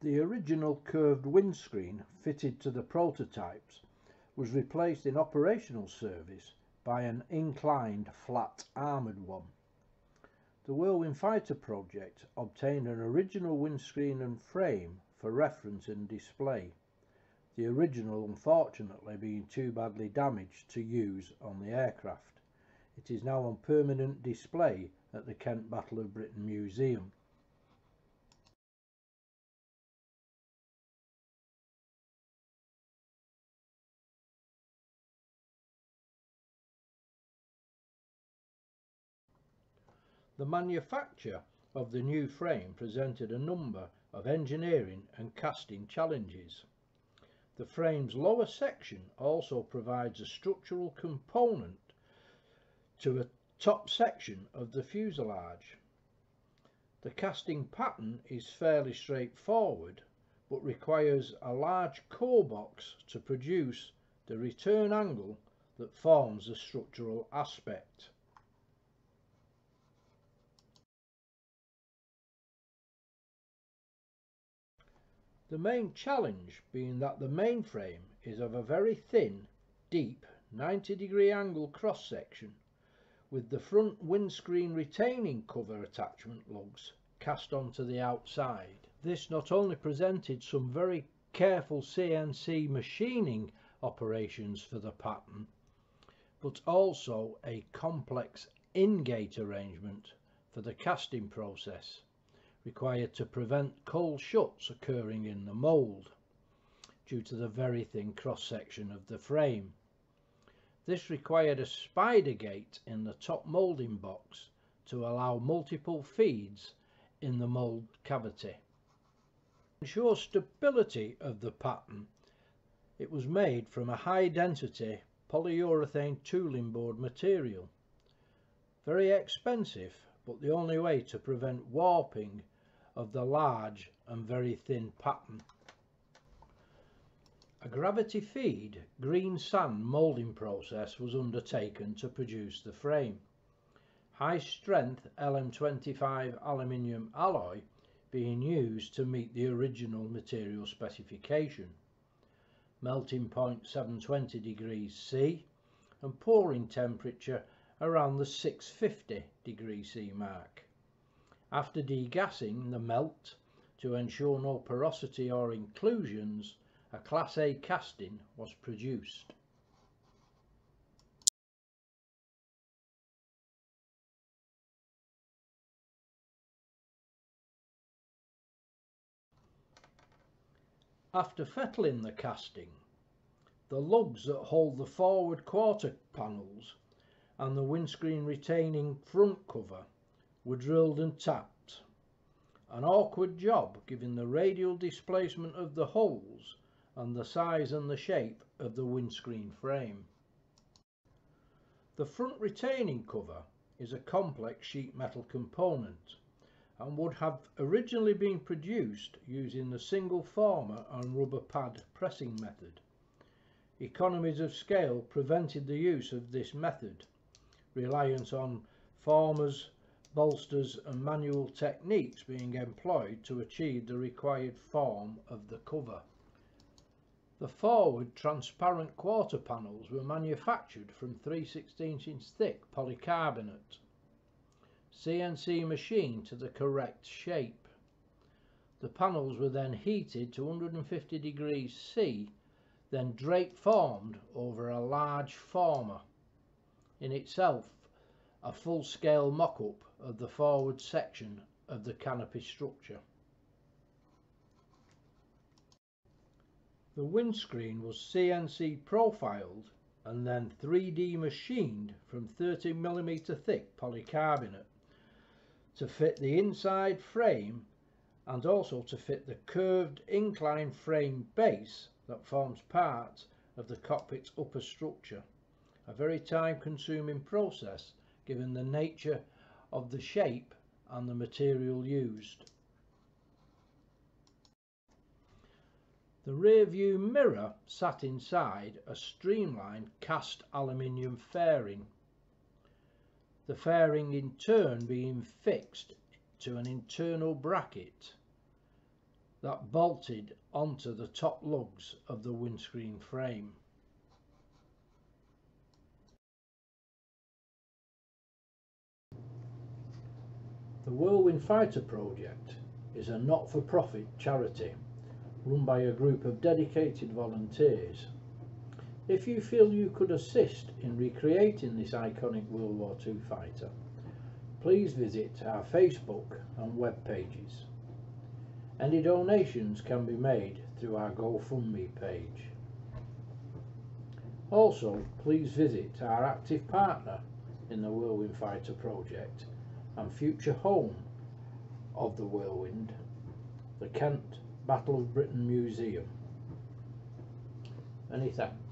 The original curved windscreen fitted to the prototypes was replaced in operational service by an inclined flat armoured one. The Whirlwind Fighter project obtained an original windscreen and frame for reference and display, the original unfortunately being too badly damaged to use on the aircraft. It is now on permanent display at the Kent Battle of Britain Museum. The manufacture of the new frame presented a number of engineering and casting challenges. The frame's lower section also provides a structural component to a top section of the fuselage. The casting pattern is fairly straightforward but requires a large core box to produce the return angle that forms the structural aspect. The main challenge being that the mainframe is of a very thin, deep 90-degree angle cross section with the front windscreen retaining cover attachment lugs cast onto the outside. This not only presented some very careful CNC machining operations for the pattern, but also a complex in-gate arrangement for the casting process, required to prevent cold shuts occurring in the mould due to the very thin cross section of the frame. This required a spider gate in the top moulding box to allow multiple feeds in the mould cavity. To ensure stability of the pattern, it was made from a high density polyurethane tooling board material. Very expensive, but the only way to prevent warping of the large and very thin pattern. A gravity feed green sand moulding process was undertaken to produce the frame. High strength LM25 aluminium alloy being used to meet the original material specification. Melting point 720 degrees C and pouring temperature around the 650 degree C mark. After degassing the melt to ensure no porosity or inclusions, a Class A casting was produced. After fettling the casting, the lugs that hold the forward quarter panels and the windscreen retaining front cover were drilled and tapped. An awkward job given the radial displacement of the holes and the size and the shape of the windscreen frame. The front retaining cover is a complex sheet metal component and would have originally been produced using the single former and rubber pad pressing method. Economies of scale prevented the use of this method. Reliance on formers, bolsters and manual techniques being employed to achieve the required form of the cover. The forward transparent quarter panels were manufactured from 3/16 inch thick polycarbonate, CNC machined to the correct shape. The panels were then heated to 150 degrees C, then drape formed over a large former. In itself, a full-scale mock-up of the forward section of the canopy structure. The windscreen was CNC profiled and then 3D machined from 30mm thick polycarbonate to fit the inside frame and also to fit the curved inclined frame base that forms part of the cockpit's upper structure. A very time-consuming process given the nature of the shape and the material used. The rear view mirror sat inside a streamlined cast aluminium fairing, the fairing in turn being fixed to an internal bracket that bolted onto the top lugs of the windscreen frame. The Whirlwind Fighter Project is a not-for-profit charity run by a group of dedicated volunteers. If you feel you could assist in recreating this iconic World War II fighter, please visit our Facebook and web pages. Any donations can be made through our GoFundMe page. Also, please visit our active partner in the Whirlwind Fighter Project and future home of the Whirlwind, the Kent Battle of Britain Museum. Many thanks.